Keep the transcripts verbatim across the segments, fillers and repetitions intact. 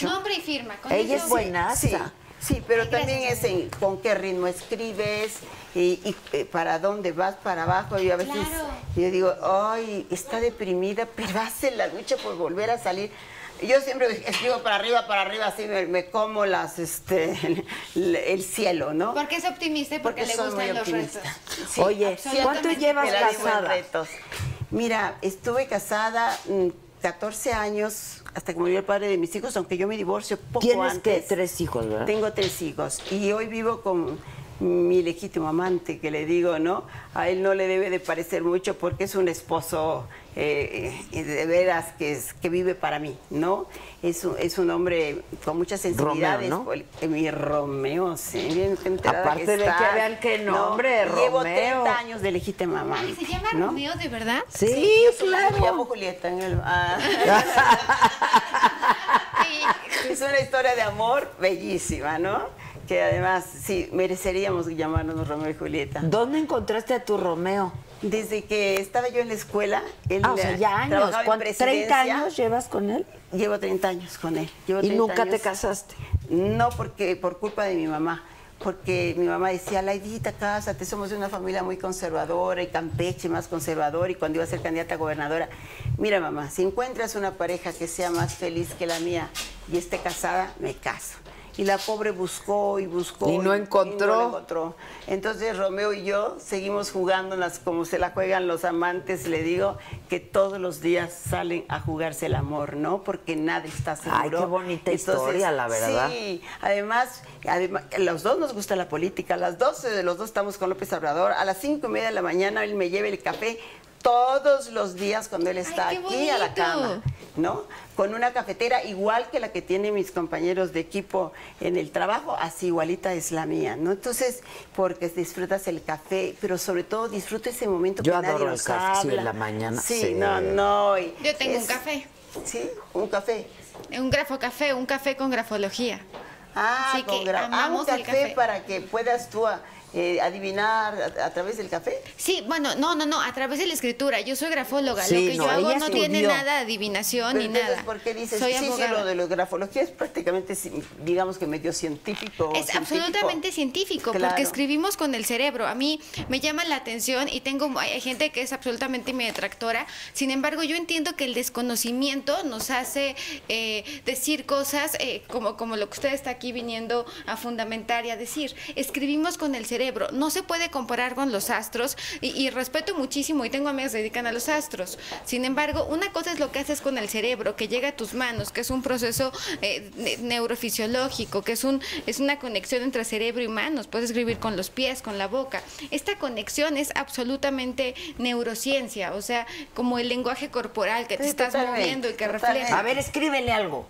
Nombre y firma. Con ella es buenaza. Sí, sí, sí, pero también es en con qué ritmo escribes y, y, y para dónde vas, para abajo. Yo a veces claro. yo digo, ay, está deprimida, pero hace la lucha por volver a salir. Yo siempre escribo para arriba, para arriba, así me, me como las, este, el, el cielo, ¿no? Porque es optimista y porque, porque le gustan los retos. Sí, oye, ¿cuánto llevas casada? Mira, estuve casada catorce años hasta que murió el padre de mis hijos, aunque yo me divorcio poco ¿Tienes antes. ¿Tienes tres hijos, verdad? Tengo tres hijos y hoy vivo con mi legítimo amante, que le digo, ¿no? A él no le debe de parecer mucho porque es un esposo eh, de veras que, es, que vive para mí, ¿no? Es, es un hombre con muchas sensibilidades. Romeo, ¿no? Mi Romeo, sí. Bien enterada Aparte que de está, que vean qué nombre, no, Romeo. Llevo treinta años de legítima amante. ¿Se llama ¿no? Romeo de verdad? Sí, sí claro. Me llamo Julieta. En el... ah. Es una historia de amor bellísima, ¿no? Que además, sí, mereceríamos llamarnos Romeo y Julieta. ¿Dónde encontraste a tu Romeo? Desde que estaba yo en la escuela. Él ah, o sea, ya años. ¿treinta años llevas con él? Llevo treinta años con él. Llevo ¿Y nunca años. te casaste? No, porque por culpa de mi mamá. Porque mi mamá decía, Laidita, cásate, somos de una familia muy conservadora y Campeche más conservadora. Y cuando iba a ser candidata a gobernadora, mira mamá, si encuentras una pareja que sea más feliz que la mía y esté casada, me caso. Y la pobre buscó y buscó. Y no encontró. Y no encontró. Entonces Romeo y yo seguimos jugándolas como se la juegan los amantes, le digo, que todos los días salen a jugarse el amor, ¿no? Porque nadie está seguro. Ay, qué bonita Entonces, historia, la verdad. Sí, además, además, los dos nos gusta la política. A las doce, los dos estamos con López Obrador. A las cinco y media de la mañana él me lleva el café todos los días cuando él está Ay, aquí a la cama, ¿no? Con una cafetera igual que la que tienen mis compañeros de equipo en el trabajo, así igualita es la mía, ¿no? Entonces, porque disfrutas el café, pero sobre todo disfruta ese momento Yo que nadie nos habla. Yo adoro el café en la mañana. Sí, sí. no, no. Y Yo tengo es, un café. Sí, un café. Un grafocafé, un café con grafología. Ah, así con grafo. Ah, un café, café para que puedas tú... A, Eh, ¿Adivinar a, a través del café? Sí, bueno, no, no, no, a través de la escritura. Yo soy grafóloga, sí, lo que no, yo hago no estudió. tiene nada de adivinación Pero ni nada. ¿Por qué dices? Soy sí, abogada. Sí, lo de la grafología es prácticamente, digamos que medio científico. Es científico. absolutamente científico, claro. porque escribimos con el cerebro. A mí me llama la atención y tengo hay gente que es absolutamente mi detractora. Sin embargo, yo entiendo que el desconocimiento nos hace eh, decir cosas eh, como, como lo que usted está aquí viniendo a fundamentar y a decir. Escribimos con el cerebro. No se puede comparar con los astros y, y respeto muchísimo y tengo amigas que se dedican a los astros. Sin embargo, una cosa es lo que haces con el cerebro, que llega a tus manos, que es un proceso eh, neurofisiológico, que es, un, es una conexión entre cerebro y manos. Puedes escribir con los pies, con la boca. Esta conexión es absolutamente neurociencia, o sea, como el lenguaje corporal que te sí, estás moviendo y que refleja. A ver, escríbele algo.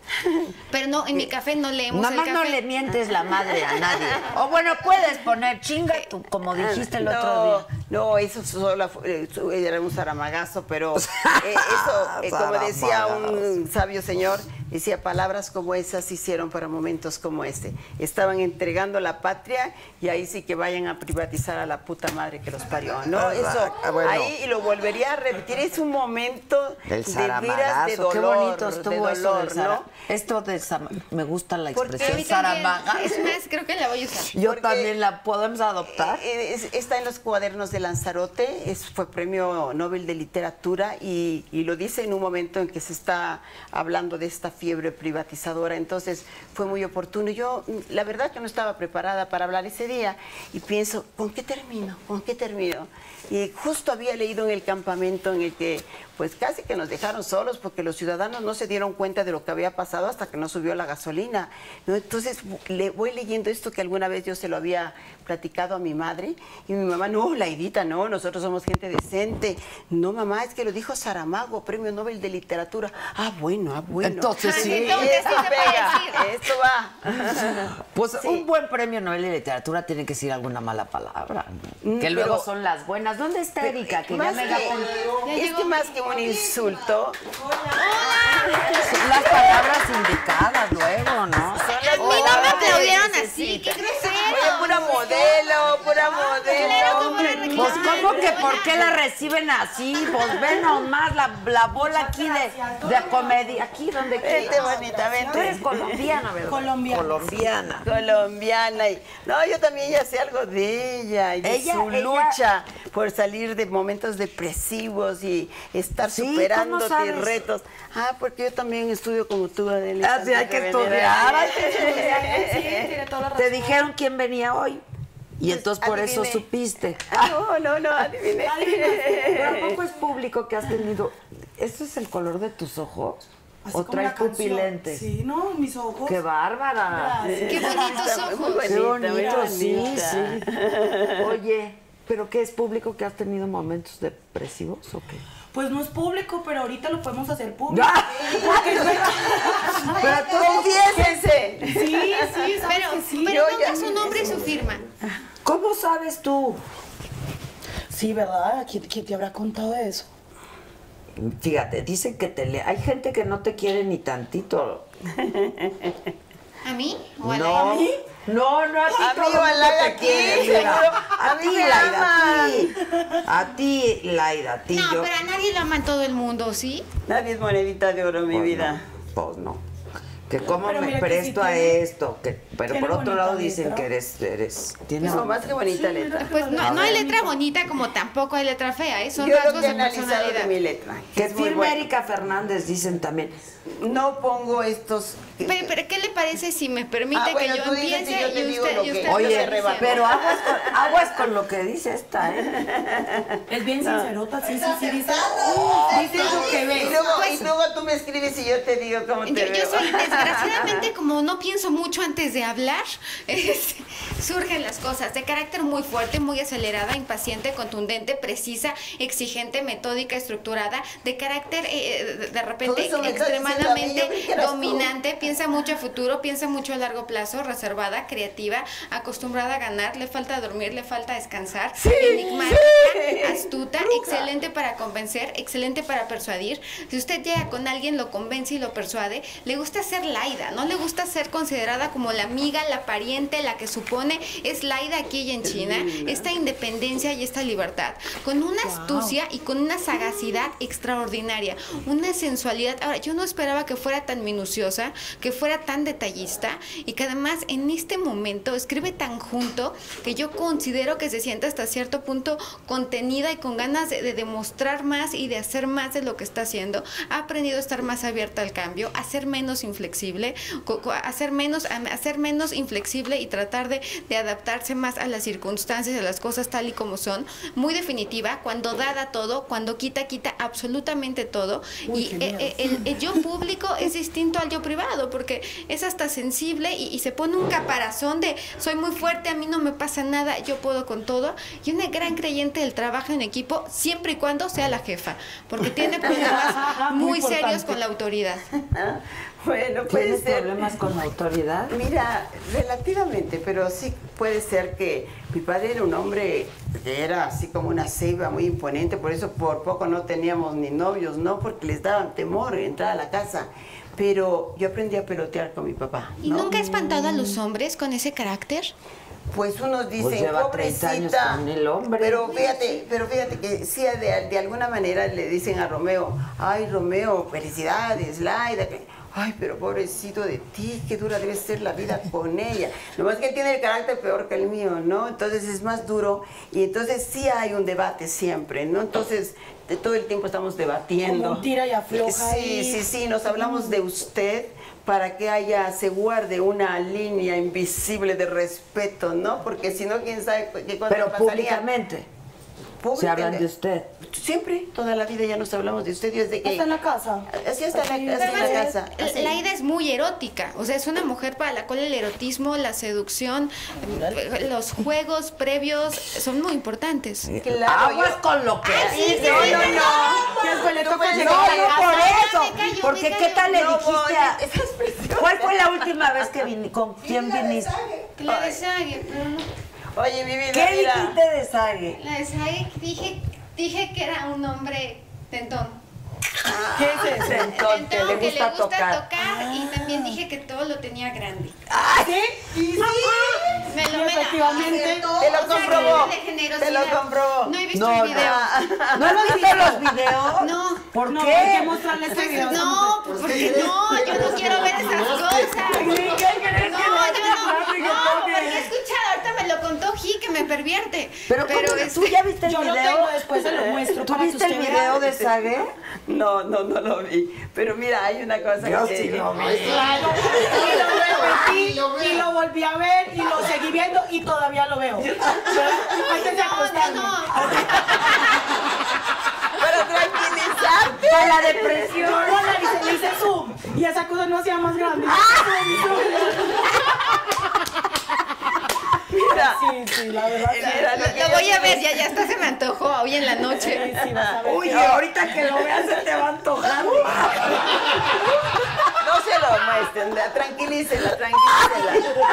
Pero no, en mi café no leemos Mamá, el café. No le mientes la madre a nadie. O bueno, puedes poner chico. Tú, como dijiste el no, otro día. No, eso solo eh, era un saramagazo, pero eh, eso, eh, como decía un sabio señor, decía, palabras como esas se hicieron para momentos como este. Estaban entregando la patria y ahí sí que vayan a privatizar a la puta madre que los parió, ¿no? Eso, bueno. ahí lo volvería a repetir. Es un momento del saramagazo, de veras de dolor. Qué bonito estuvo de dolor, eso ¿no? Esto de Sam me gusta la expresión saramagazo. Es más, creo que la voy a usar. Yo Porque también la podemos adoptar. Está en los cuadernos de Lanzarote, es, fue premio Nobel de Literatura y, y lo dice en un momento en que se está hablando de esta fiebre privatizadora, entonces fue muy oportuno. Yo, la verdad que no estaba preparada para hablar ese día y pienso, ¿con qué termino? ¿Con qué termino? Y justo había leído en el campamento en el que, pues casi que nos dejaron solos porque los ciudadanos no se dieron cuenta de lo que había pasado hasta que no subió la gasolina, ¿no? Entonces le voy leyendo esto que alguna vez yo se lo había platicado a mi madre y mi mamá, no, Laidita, no, nosotros somos gente decente. No, mamá, es que lo dijo Saramago, premio Nobel de Literatura. Ah, bueno, ah, bueno. Entonces, Sí, Entonces, esto, pega, esto va. Pues sí. un buen premio Nobel de Literatura tiene que decir alguna mala palabra, ¿no? que luego pero, son las buenas. ¿Dónde está Erika? Que ya me la pon... Es que más que un insulto, son las palabras indicadas luego, ¿no? A mí no me aplaudieron así, qué grosero. Pura modelo, pura modelo. Pues, ¿cómo que por qué la reciben así? Pues ve nomás la, la bola aquí de, de comedia. Aquí, donde quieras. Vente, bonita, vente. Tú eres colombiana, ¿verdad? Colombiana. Colombiana. Colombiana. Y, no, yo también ya sé algo de ella y de ella, su ella... lucha por salir de momentos depresivos y estar ¿sí? superándote retos. Ah, porque yo también estudio como tú, Adelita. Ah, sí, hay que, que estudiar. Hay que estudiar. Sí, tiene toda la razón. Te dijeron quién venía hoy. Y entonces por adiviné. Eso supiste. Ah, no, no, no, adiviné. Adivinaste. Pero tampoco es público que has tenido. ¿Esto es el color de tus ojos? Así ¿o traes pupilentes? Sí, no, mis ojos. ¡Qué bárbara! Gracias. ¡Qué bonitos ojos! ¡Qué bonito, sí, sí! Oye, ¿pero qué es público que has tenido momentos depresivos o qué? Pues no es público, pero ahorita lo podemos hacer público. ¡Ah! Porque... pero confiésense. Sí, sí, pero, sí. Pero ponga su nombre y su firma. ¿Cómo sabes tú? Sí, ¿verdad? ¿Quién, quién te habrá contado de eso? Fíjate, dicen que te le... hay gente que no te quiere ni tantito. ¿A mí? ¿O a no. ¿A mí? No, no, a ti a todo el mundo te quiere, mira. A ti, Laida, a ti. A ti, Laida, a ti. No, yo... pero a nadie lo ama en todo el mundo, ¿sí? Nadie es monedita de oro, mi pues vida. No, pues no. Que cómo pero me presto sí, a tiene... esto. Que, pero por otro lado letra. Dicen que eres... eres tienes pues no, más que bonita sí, letra. Pues no, no hay letra bonita como tampoco hay letra fea. ¿Eh? Son yo rasgos de personalidad. De mi letra. Que es firme bueno. Erika Fernández, dicen también. No pongo estos... Pero, pero ¿qué le parece si me permite ah, bueno, que yo empiece yo y usted, y usted oye, se reba. Pero aguas con, aguas con lo que dice esta, ¿eh? Es bien no. Sincerota, sí, sí, sí, dice, uh, dice lo que ve. Y luego, pues, y luego tú me escribes y yo te digo cómo te yo, veo. Yo soy, desgraciadamente, como no pienso mucho antes de hablar, es, surgen las cosas de carácter muy fuerte, muy acelerada, impaciente, contundente, precisa, exigente, metódica, estructurada, de carácter, eh, de repente, extremadamente dominante, piensa mucho a futuro, piensa mucho a largo plazo, reservada, creativa, acostumbrada a ganar, le falta dormir, le falta descansar, sí, enigmática, sí, astuta, bruja. Excelente para convencer, excelente para persuadir. Si usted llega con alguien, lo convence y lo persuade, le gusta ser Laida, no le gusta ser considerada como la amiga, la pariente, la que supone es Laida aquí y en China, esta independencia y esta libertad, con una wow. astucia y con una sagacidad extraordinaria, una sensualidad. Ahora, yo no esperaba que fuera tan minuciosa, que fuera tan detallista y que además en este momento escribe tan junto que yo considero que se siente hasta cierto punto contenida y con ganas de, de demostrar más y de hacer más de lo que está haciendo. Ha aprendido a estar más abierta al cambio, a ser menos inflexible, a ser menos, a ser menos inflexible y tratar de, de adaptarse más a las circunstancias, a las cosas tal y como son. Muy definitiva, cuando da, da todo, cuando quita, quita absolutamente todo. Uy, y eh, el, el, el yo público es distinto al yo privado, porque es hasta sensible y, y se pone un caparazón de soy muy fuerte, a mí no me pasa nada, yo puedo con todo, y una gran creyente del trabajo en equipo, siempre y cuando sea la jefa, porque tiene problemas muy, muy serios con la autoridad. Bueno, puede ser. ¿Problemas con la autoridad? Mira, relativamente, pero sí puede ser que mi padre era un hombre que era así como una ceiba muy imponente, por eso por poco no teníamos ni novios, no, porque les daban temor entrar a la casa. Pero yo aprendí a pelotear con mi papá, ¿no? ¿Y nunca ha espantado a los hombres con ese carácter? Pues unos dicen, pues lleva pobrecita, treinta años con el hombre. Pero fíjate, pero fíjate que sí, de, de alguna manera le dicen a Romeo, ay, Romeo, felicidades, Laida, ay, pero pobrecito de ti, qué dura debe ser la vida con ella. Lo más que él tiene el carácter peor que el mío, ¿no? Entonces es más duro y entonces sí hay un debate siempre, ¿no? Entonces... todo el tiempo estamos debatiendo. Como tira y afloja. Sí, sí, sí, nos hablamos de usted para que haya, se guarde una línea invisible de respeto, ¿no? Porque si no, quién sabe qué cosa pasaría. Pero públicamente. ¿Se hablan de usted? Siempre, toda la vida ya nos hablamos de usted. Desde que... ¿Está en la casa? Así está así la, así en la casa. Así. Laida es muy erótica, o sea, es una mujer para la cual el erotismo, la seducción, los juegos previos son muy importantes. Claro, aguas yo... con lo que ah, sí, sí, no, no, no. No, no, por eso. Callo, porque ¿qué tal le no, dijiste a... ¿Cuál fue la última vez que viniste? ¿Con quién viniste? La de Sague, pero no... Oye, mi vida, ¿qué dijiste de Sague? La de Sague dije, dije que era un hombre tentón. Ah, ¿qué es el tentón? Que le gusta, que le gusta tocar. tocar ah. Y también dije que todo lo tenía grande. ¿Sí? ¿Sí? ¿Sí? Me lo mela. efectivamente. Te lo comprobó. Te lo comprobó. No he visto el video. ¿No has visto los videos? No. ¿Por qué? Hay que mostrarles este video. No, porque no, yo no quiero ver esas cosas. No, yo no. No, porque he escuchado, ahorita me lo contó Ji, que me pervierte. Pero tú ya viste el video. Yo lo tengo, después se lo muestro. ¿Tú viste el video de Sage? No, no, no lo vi. Pero mira, hay una cosa que... sí lo vi. Y lo repetí, y lo volví a ver, y lo seguí viendo, y todavía lo veo. Antes de acostarme. Para tranquilizarte. Para la depresión. No, la hice, le hice zoom. Y esa cosa no hacía más grande. Mira, sí, sí, la verdad. Mira, lo, lo voy a ver, ya, ya hasta se me antojó hoy en la noche. Sí, sí, vas a ver. Uy, ahorita que lo veas se te va a antojar. No se lo muestren, tranquilícela, tranquilícela.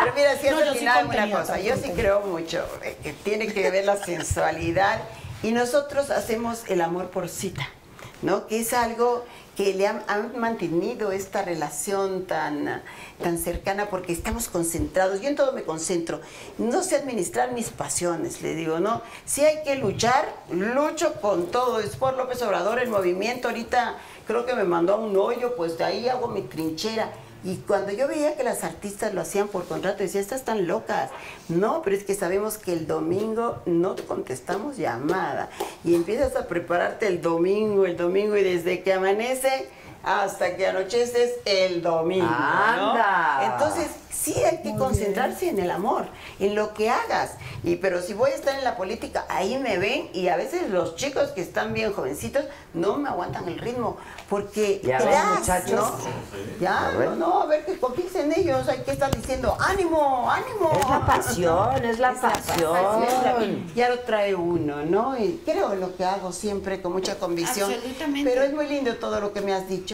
Pero mira, si no, al final sí una cosa, yo sí creo mucho, eh, que tiene que ver la sensualidad, y nosotros hacemos el amor por cita, ¿no? Que es algo que le han, han mantenido esta relación tan, tan cercana, porque estamos concentrados. Yo en todo me concentro. No sé administrar mis pasiones, le digo, ¿no? Si hay que luchar, lucho con todo. Es por López Obrador el movimiento. Ahorita creo que me mandó a un hoyo, pues de ahí hago mi trinchera. Y cuando yo veía que las artistas lo hacían por contrato, decía, estas están locas. No, pero es que sabemos que el domingo no contestamos llamada. Y empiezas a prepararte el domingo, el domingo, y desde que amanece hasta que anocheces el domingo. ¡Anda! ¿No? Entonces, sí hay que concentrarse en el amor, en lo que hagas. Y pero si voy a estar en la política, ahí me ven, y a veces los chicos que están bien jovencitos no me aguantan el ritmo, porque ya ves, muchachos, ¿no? Sí, sí. Ya, no, no, a ver que conquisten ellos, hay que estar diciendo ánimo, ánimo. Es la pasión, es la, es pasión. la pasión. Ya lo trae uno, ¿no? Y creo en lo que hago siempre con mucha convicción. Absolutamente. Pero es muy lindo todo lo que me has dicho.